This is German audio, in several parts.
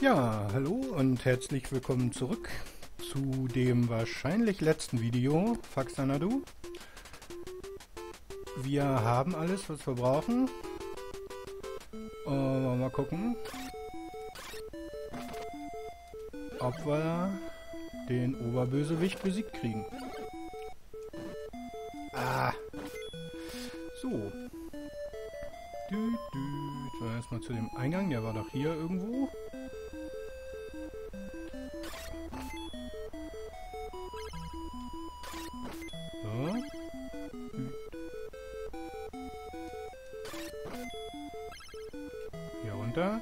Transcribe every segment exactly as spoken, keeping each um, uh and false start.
Ja, hallo und herzlich willkommen zurück zu dem wahrscheinlich letzten Video, Faxanadu. Wir haben alles, was wir brauchen. Äh, mal gucken, ob wir den Oberbösewicht besiegt kriegen. Ah! So. Dü, dü. Jetzt war erstmal zu dem Eingang, der war doch hier irgendwo. So. Hier runter.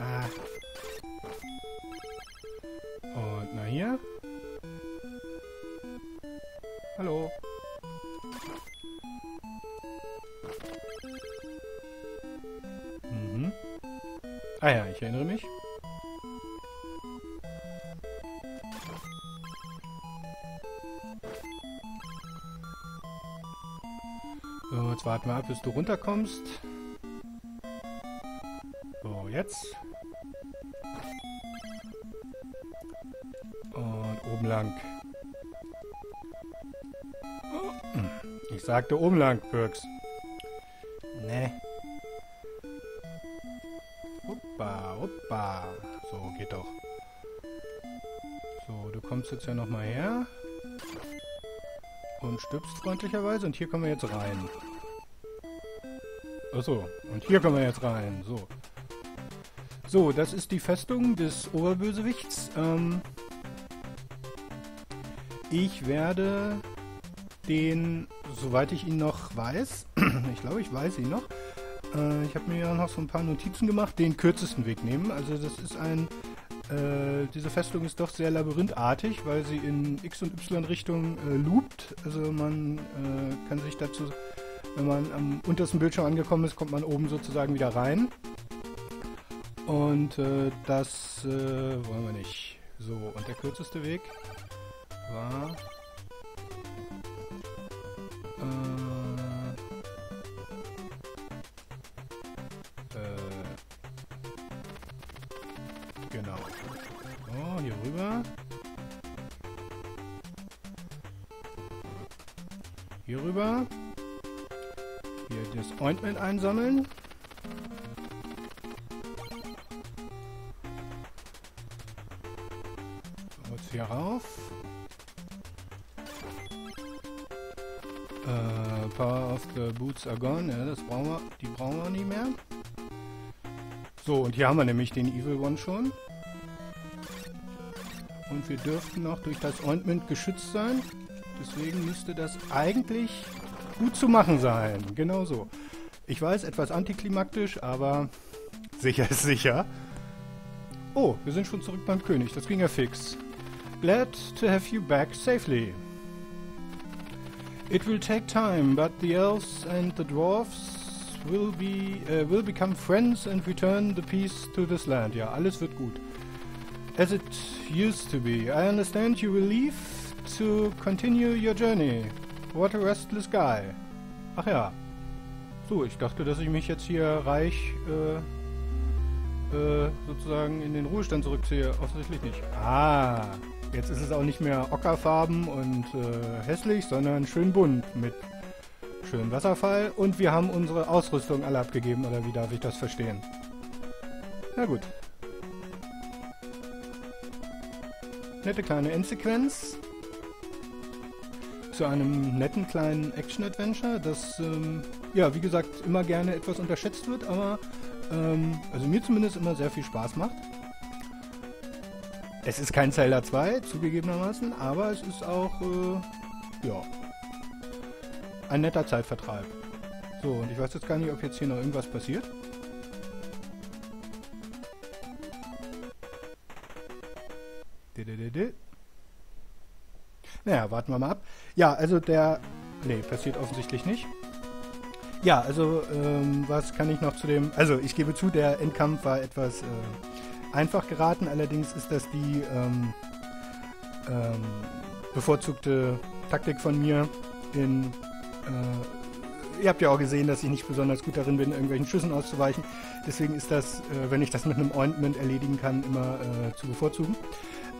Ah. Und na hier. Hallo. Mhm. Ah ja, ich erinnere mich. So, jetzt warten wir ab, bis du runterkommst. So, jetzt. Und oben lang. Ich sagte oben lang, Birks. Ne. Hoppa, hoppa. So, geht doch. So, du kommst jetzt ja nochmal her. Und stirbst freundlicherweise. Und hier kommen wir jetzt rein. Achso. Und hier kommen wir jetzt rein. So. So, das ist die Festung des Oberbösewichts. Ähm, ich werde den, soweit ich ihn noch weiß, ich glaube, ich weiß ihn noch, äh, ich habe mir ja noch so ein paar Notizen gemacht, den kürzesten Weg nehmen. Also das ist ein, äh, diese Festung ist doch sehr labyrinthartig, weil sie in X- und Y-Richtung äh, loopt. Also man äh, kann sich dazu, wenn man am untersten Bildschirm angekommen ist, kommt man oben sozusagen wieder rein. Und äh, das äh, wollen wir nicht. So, und der kürzeste Weg war... Genau. So, hier rüber. Hier rüber. Hier das Ointment einsammeln. So, jetzt hier rauf. Äh, Power of the Boots are gone. Ja, das brauchen wir, die brauchen wir nicht mehr. So, und hier haben wir nämlich den Evil One schon. Und wir dürften noch durch das Ointment geschützt sein. Deswegen müsste das eigentlich gut zu machen sein. Genau so. Ich weiß, etwas antiklimaktisch, aber sicher ist sicher. Oh, wir sind schon zurück beim König. Das ging ja fix. Glad to have you back safely. It will take time, but the elves and the dwarves will be uh, will become friends and return the peace to this land. Ja, alles wird gut. As it used to be. I understand you will leave to continue your journey. What a restless guy. Ach ja. So, ich dachte, dass ich mich jetzt hier reich äh, äh, sozusagen in den Ruhestand zurückziehe. Offensichtlich nicht. Ah, jetzt ist es auch nicht mehr ockerfarben und äh, hässlich, sondern schön bunt mit schönen Wasserfall, und wir haben unsere Ausrüstung alle abgegeben, oder wie darf ich das verstehen? Na gut. Nette kleine Endsequenz zu einem netten kleinen Action-Adventure, das, ähm, ja, wie gesagt, immer gerne etwas unterschätzt wird, aber ähm, also mir zumindest immer sehr viel Spaß macht. Es ist kein Zelda zwei, zugegebenermaßen, aber es ist auch, äh, ja, ein netter Zeitvertreib. So, und ich weiß jetzt gar nicht, ob jetzt hier noch irgendwas passiert. Naja, warten wir mal ab. Ja, also der... Ne, passiert offensichtlich nicht. Ja, also, ähm, was kann ich noch zu dem... Also, ich gebe zu, der Endkampf war etwas äh, einfach geraten. Allerdings ist das die ähm, ähm, bevorzugte Taktik von mir in... ihr habt ja auch gesehen, dass ich nicht besonders gut darin bin, irgendwelchen Schüssen auszuweichen. Deswegen ist das, äh, wenn ich das mit einem Ointment erledigen kann, immer äh, zu bevorzugen.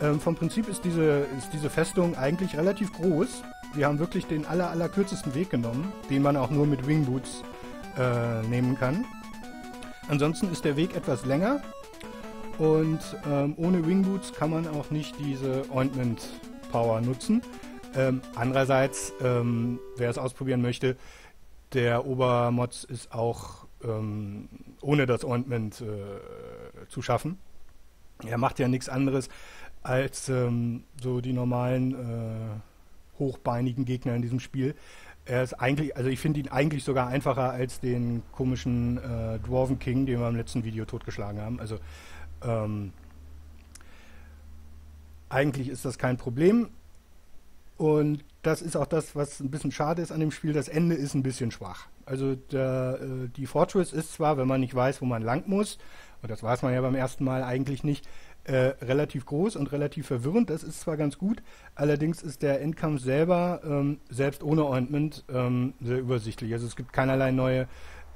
Ähm, vom Prinzip ist diese, ist diese Festung eigentlich relativ groß. Wir haben wirklich den aller, aller kürzesten Weg genommen, den man auch nur mit Wing Boots äh, nehmen kann. Ansonsten ist der Weg etwas länger und ähm, ohne Wing Boots kann man auch nicht diese Ointment Power nutzen. Ähm, andererseits, ähm, wer es ausprobieren möchte, der Obermods ist auch ähm, ohne das Ointment äh, zu schaffen. Er macht ja nichts anderes als ähm, so die normalen äh, hochbeinigen Gegner in diesem Spiel. Er ist eigentlich, also ich finde ihn eigentlich sogar einfacher als den komischen äh, Dwarven King, den wir im letzten Video totgeschlagen haben. Also ähm, eigentlich ist das kein Problem. Und das ist auch das, was ein bisschen schade ist an dem Spiel. Das Ende ist ein bisschen schwach. Also der, äh, die Fortress ist zwar, wenn man nicht weiß, wo man lang muss, und das weiß man ja beim ersten Mal eigentlich nicht, äh, relativ groß und relativ verwirrend. Das ist zwar ganz gut, allerdings ist der Endkampf selber, ähm, selbst ohne Ointment, ähm, sehr übersichtlich. Also es gibt keinerlei neue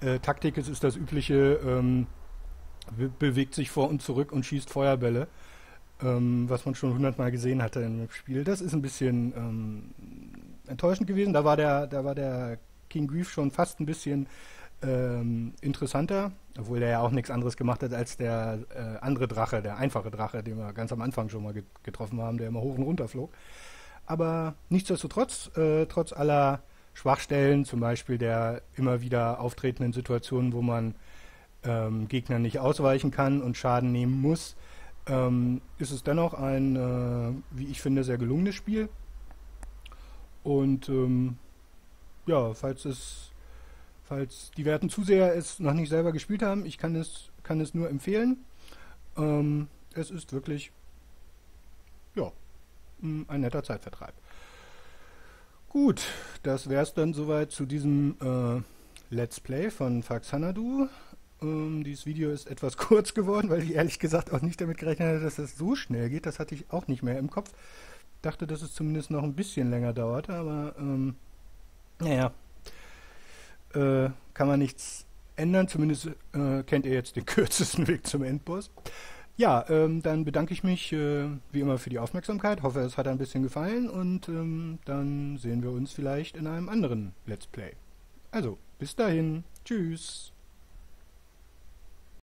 äh, Taktik. Es ist das übliche, ähm, be bewegt sich vor und zurück und schießt Feuerbälle, ähm, was man schon hundertmal gesehen hatte im Spiel. Das ist ein bisschen ähm, enttäuschend gewesen. Da war der, da war der King Grief schon fast ein bisschen ähm, interessanter, obwohl er ja auch nichts anderes gemacht hat als der äh, andere Drache, der einfache Drache, den wir ganz am Anfang schon mal get getroffen haben, der immer hoch und runter flog. Aber nichtsdestotrotz, äh, trotz aller Schwachstellen, zum Beispiel der immer wieder auftretenden Situationen, wo man ähm, Gegnern nicht ausweichen kann und Schaden nehmen muss, ähm, ist es dennoch ein, äh, wie ich finde, sehr gelungenes Spiel. Und ähm, ja, falls es Falls die werten Zuseher es noch nicht selber gespielt haben, ich kann es, kann es nur empfehlen. Ähm, es ist wirklich ja, ein netter Zeitvertreib. Gut, das wäre es dann soweit zu diesem äh, Let's Play von Faxanadu. Ähm, dieses Video ist etwas kurz geworden, weil ich ehrlich gesagt auch nicht damit gerechnet hatte, dass das so schnell geht. Das hatte ich auch nicht mehr im Kopf. Dachte, dass es zumindest noch ein bisschen länger dauerte, aber ähm, naja. Äh, kann man nichts ändern, zumindest äh, kennt ihr jetzt den kürzesten Weg zum Endboss. Ja, ähm, dann bedanke ich mich äh, wie immer für die Aufmerksamkeit, hoffe es hat ein bisschen gefallen und ähm, dann sehen wir uns vielleicht in einem anderen Let's Play. Also, bis dahin, tschüss!